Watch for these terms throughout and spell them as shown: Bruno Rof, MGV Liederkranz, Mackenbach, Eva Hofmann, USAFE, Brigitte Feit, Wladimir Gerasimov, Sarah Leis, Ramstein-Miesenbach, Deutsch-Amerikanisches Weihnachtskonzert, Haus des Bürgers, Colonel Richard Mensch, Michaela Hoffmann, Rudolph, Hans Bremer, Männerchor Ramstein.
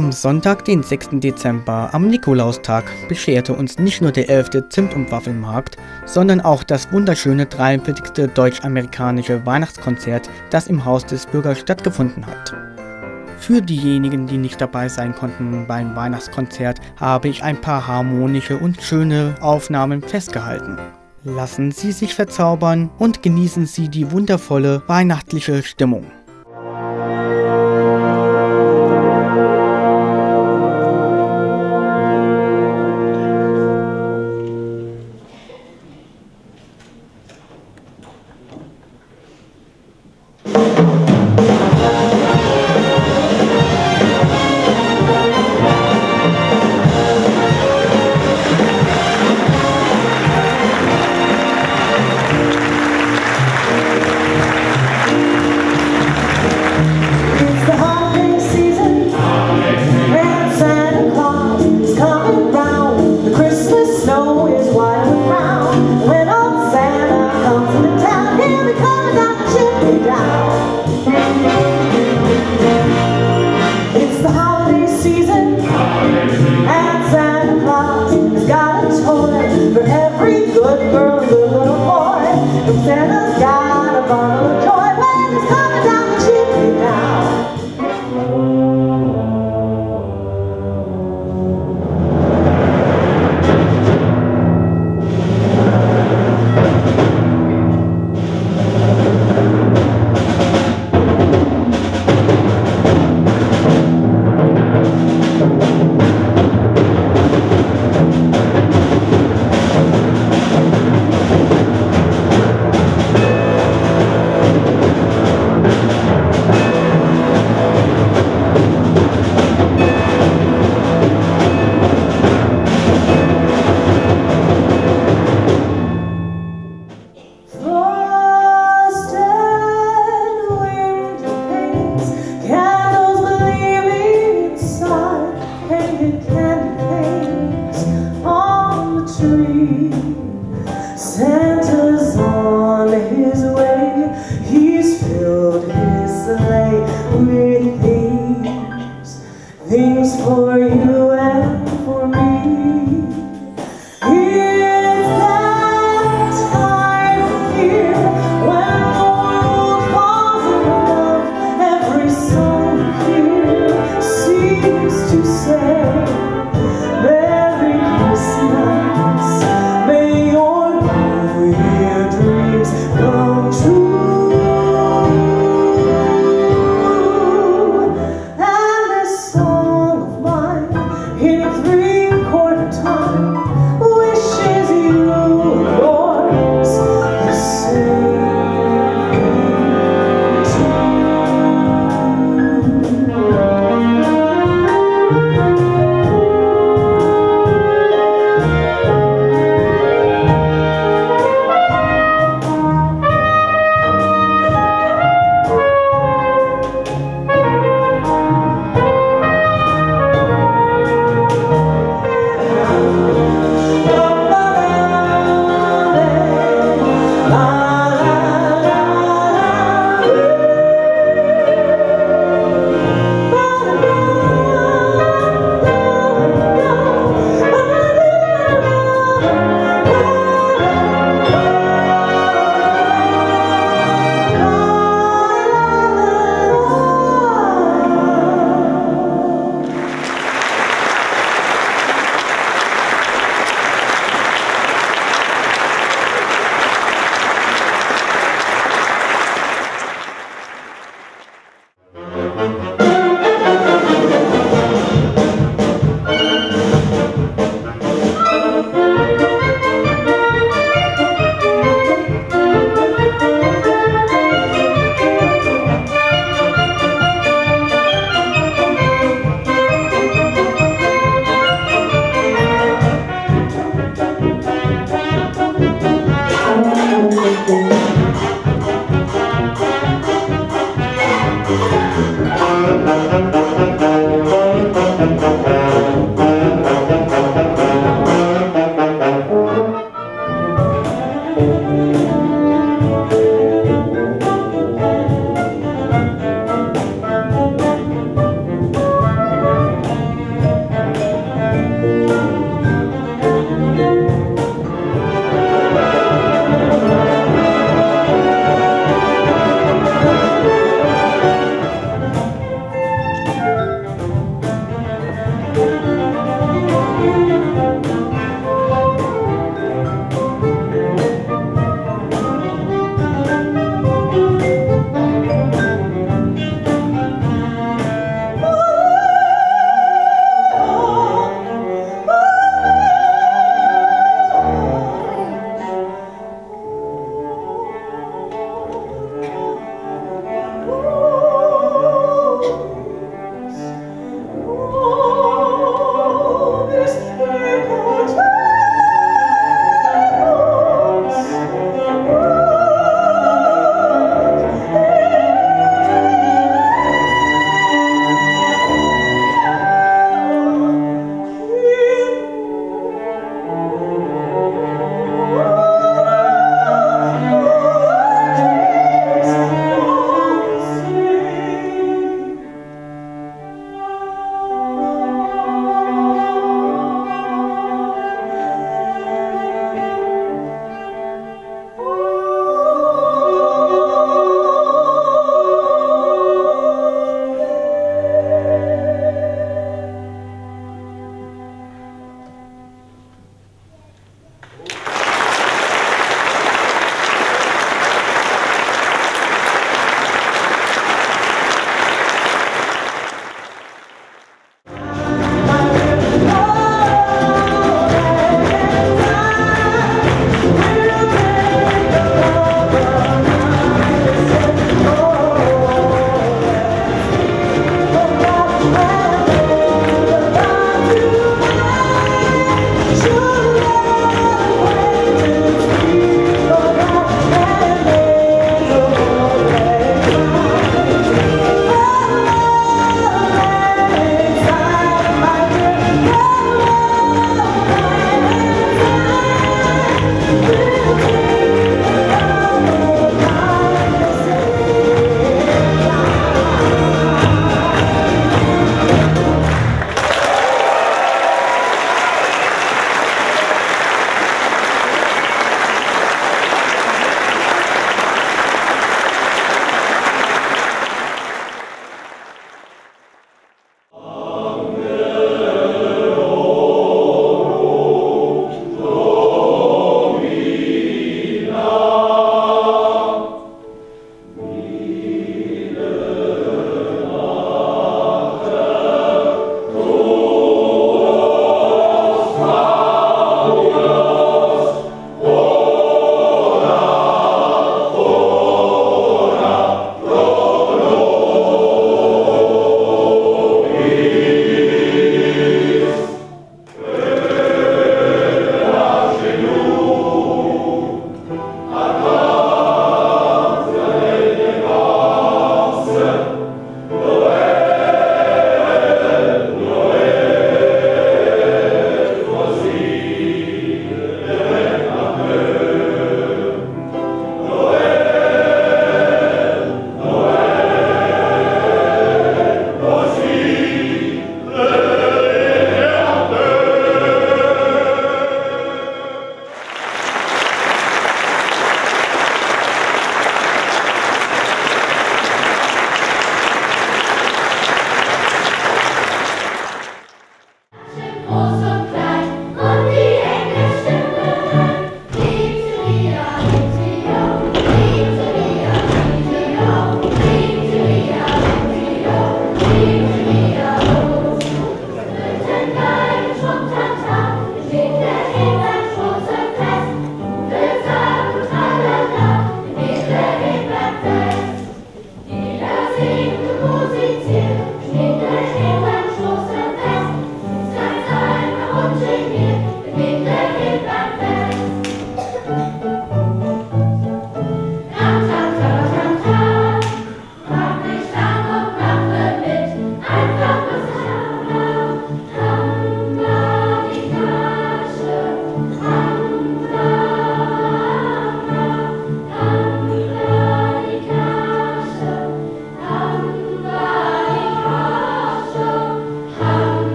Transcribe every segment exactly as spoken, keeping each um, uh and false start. Am Sonntag, den sechsten Dezember, am Nikolaustag, bescherte uns nicht nur der elfte Zimt- und Waffelmarkt, sondern auch das wunderschöne dreiundvierzigste deutsch-amerikanische Weihnachtskonzert, das im Haus des Bürgers stattgefunden hat. Für diejenigen, die nicht dabei sein konnten beim Weihnachtskonzert, habe ich ein paar harmonische und schöne Aufnahmen festgehalten. Lassen Sie sich verzaubern und genießen Sie die wundervolle weihnachtliche Stimmung.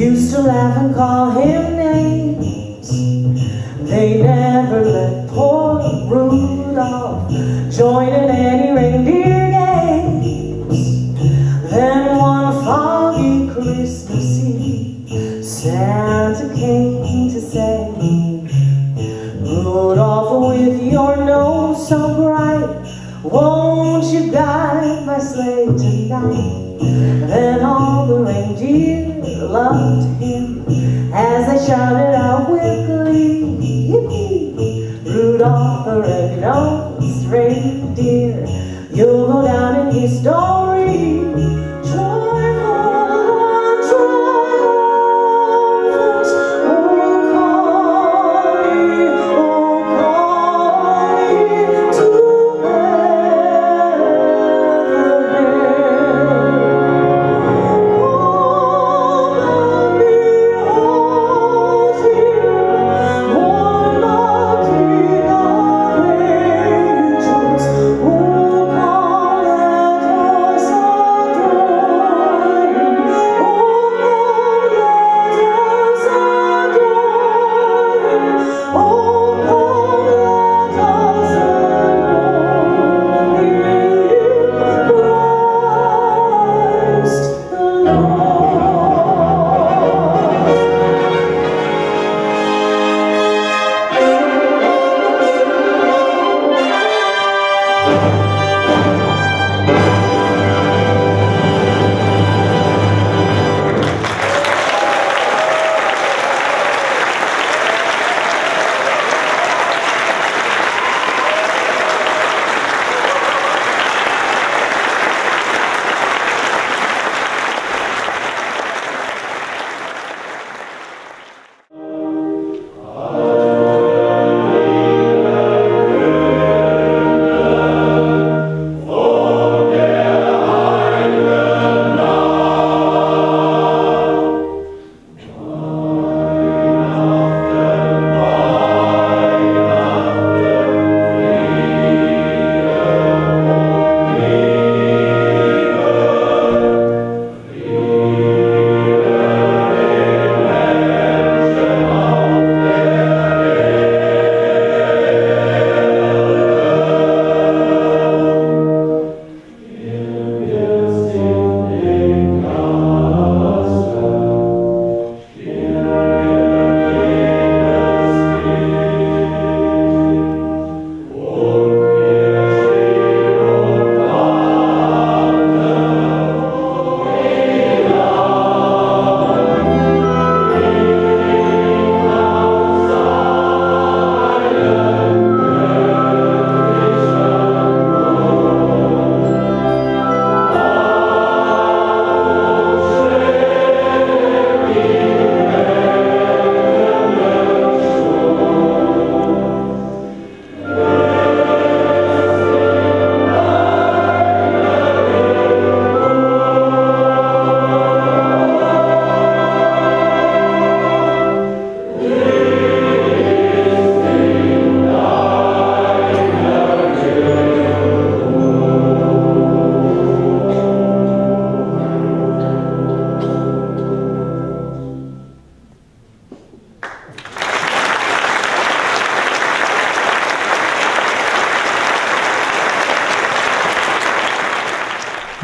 used to laugh and call him names. They never let poor Rudolph join in any reindeer games. Then one foggy Christmas Eve, Santa came to say, Rudolph, with your nose so bright, won't you guide my sleigh tonight? Then all the reindeer loved him as they shouted out with glee, yippee, Rudolph the red-nosed reindeer, you'll go down in history.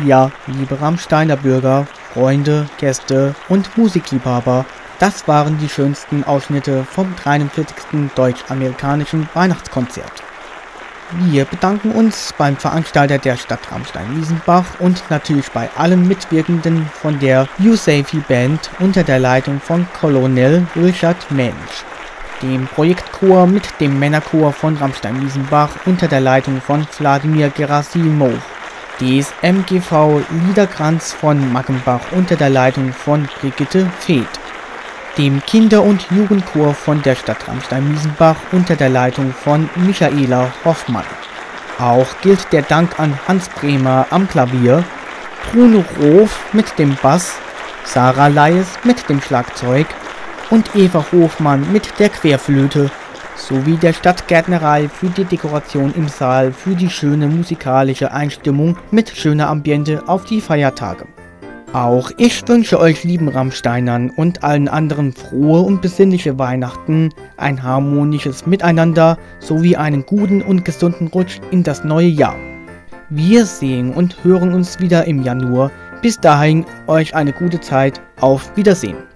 Ja, liebe Ramsteiner Bürger, Freunde, Gäste und Musikliebhaber, das waren die schönsten Ausschnitte vom dreiundvierzigsten deutsch-amerikanischen Weihnachtskonzert. Wir bedanken uns beim Veranstalter der Stadt Ramstein-Miesenbach und natürlich bei allen Mitwirkenden von der USAFE Band unter der Leitung von Colonel Richard Mensch, dem Projektchor mit dem Männerchor von Ramstein-Miesenbach unter der Leitung von Wladimir Gerasimov, des M G V Liederkranz von Mackenbach unter der Leitung von Brigitte Feit, dem Kinder- und Jugendchor von der Stadt Ramstein-Miesenbach unter der Leitung von Michaela Hoffmann. Auch gilt der Dank an Hans Bremer am Klavier, Bruno Rof mit dem Bass, Sarah Leis mit dem Schlagzeug und Eva Hofmann mit der Querflöte, sowie der Stadtgärtnerei für die Dekoration im Saal für die schöne musikalische Einstimmung mit schöner Ambiente auf die Feiertage. Auch ich wünsche euch lieben Rammsteinern und allen anderen frohe und besinnliche Weihnachten, ein harmonisches Miteinander sowie einen guten und gesunden Rutsch in das neue Jahr. Wir sehen und hören uns wieder im Januar. Bis dahin euch eine gute Zeit. Auf Wiedersehen.